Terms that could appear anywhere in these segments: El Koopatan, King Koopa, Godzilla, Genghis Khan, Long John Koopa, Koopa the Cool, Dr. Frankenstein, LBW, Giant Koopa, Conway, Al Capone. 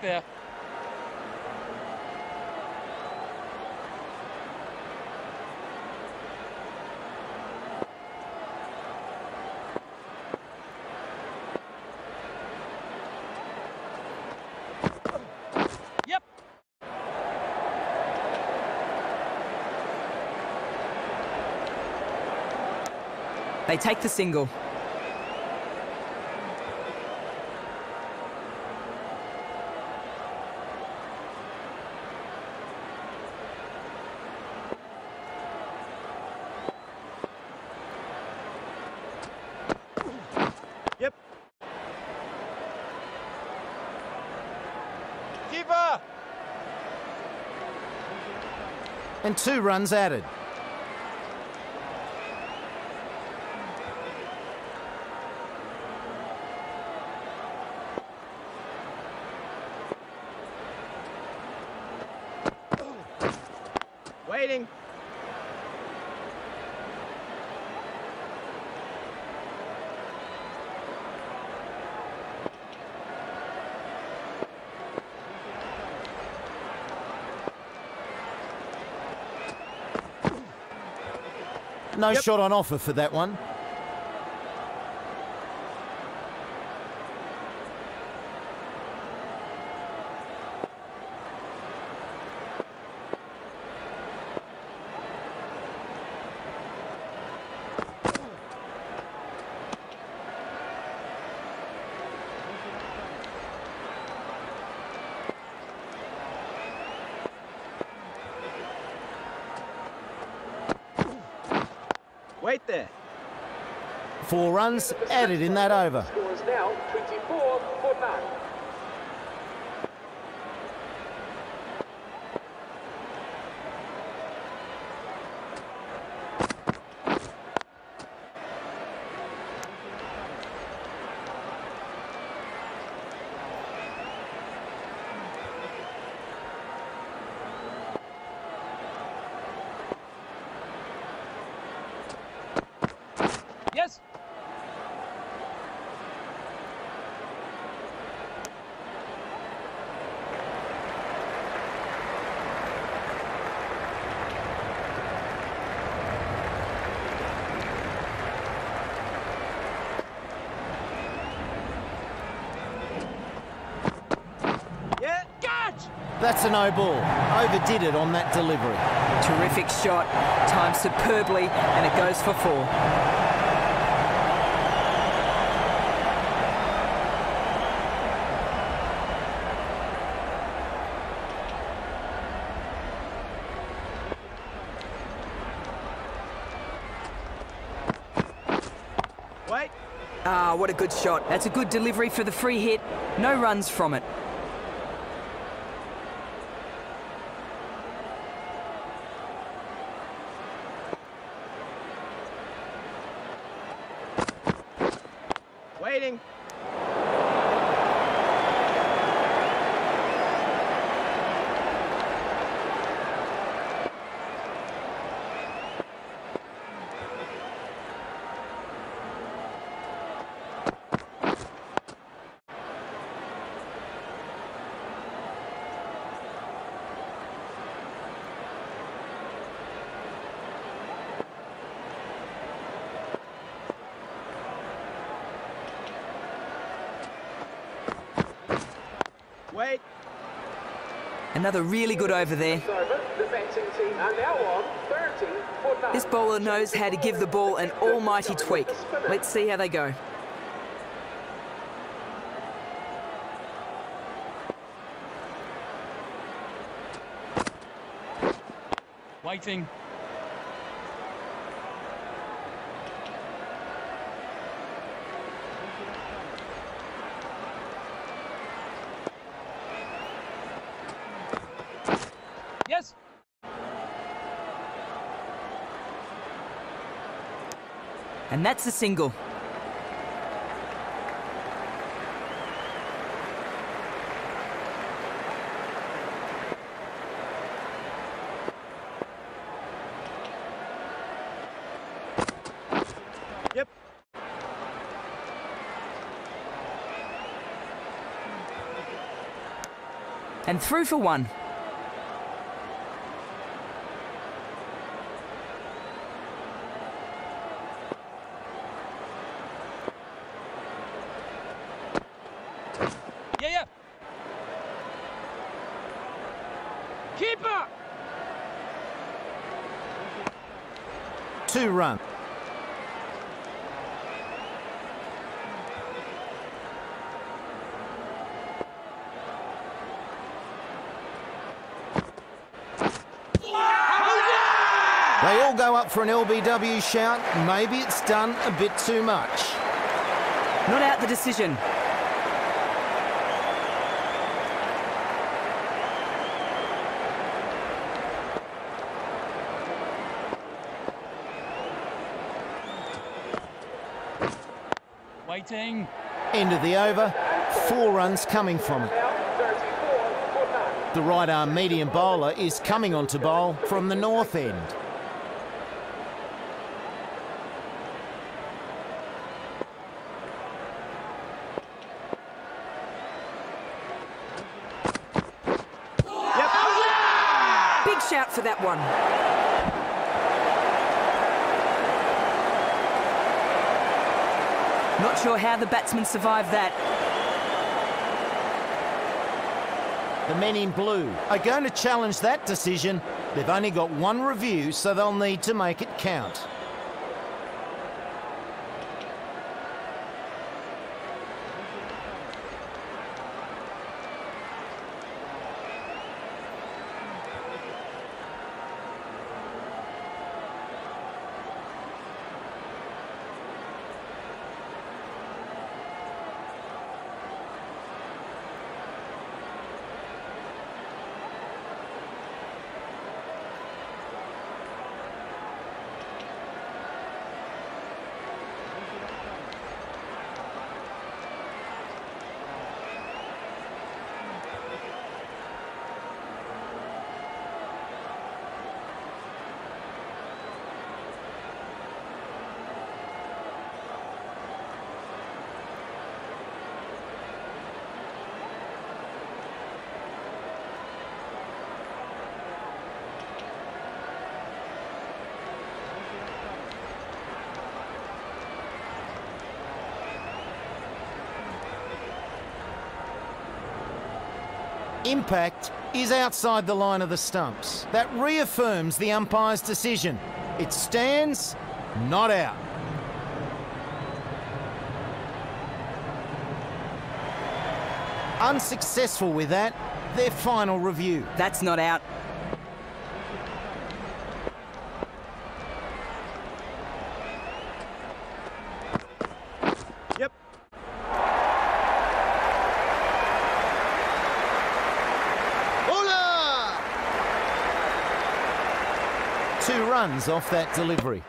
back there. They take the single. Yep. Keeper! And 2 runs added. Waiting. No shot on offer for that one. Wait there. 4 runs added in that over. Score is now 24 for 9. That's a no ball. Overdid it on that delivery. Terrific shot, timed superbly, and it goes for 4. Wait. Ah, what a good shot. That's a good delivery for the free hit. No runs from it. Waiting. Wait. Another really good over there. This bowler knows how to give the ball an almighty tweak. Let's see how they go. Waiting. And that's a single. Yep. and through for one. Keeper! Two run. They all go up for an LBW shout. Maybe it's done a bit too much. Not out the decision. Waiting. End of the over. 4 runs coming from it. The right arm medium bowler is coming on to bowl from the north end. Yep. Big shout for that one. Not sure how the batsman survived that. The men in blue are going to challenge that decision. They've only got one review, so they'll need to make it count. Impact is outside the line of the stumps. That reaffirms the umpire's decision. It stands not out. Unsuccessful with that, their final review. That's not out. Runs off that delivery.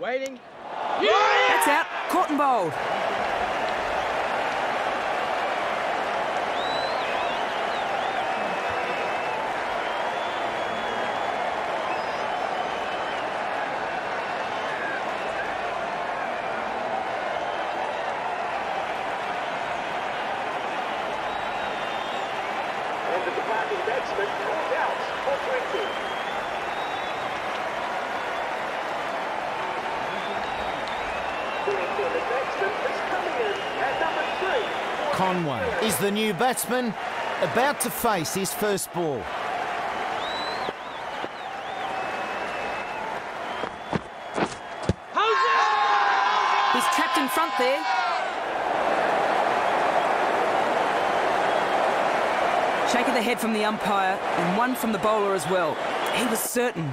Waiting. Yeah! That's out. Caught and bowled. And the departing batsman ruled out for 20. Conway is the new batsman, about to face his first ball. He's trapped in front there. Shake of the head from the umpire and one from the bowler as well. He was certain.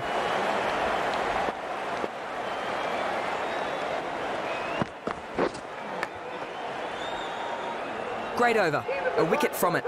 Great over. A wicket from it.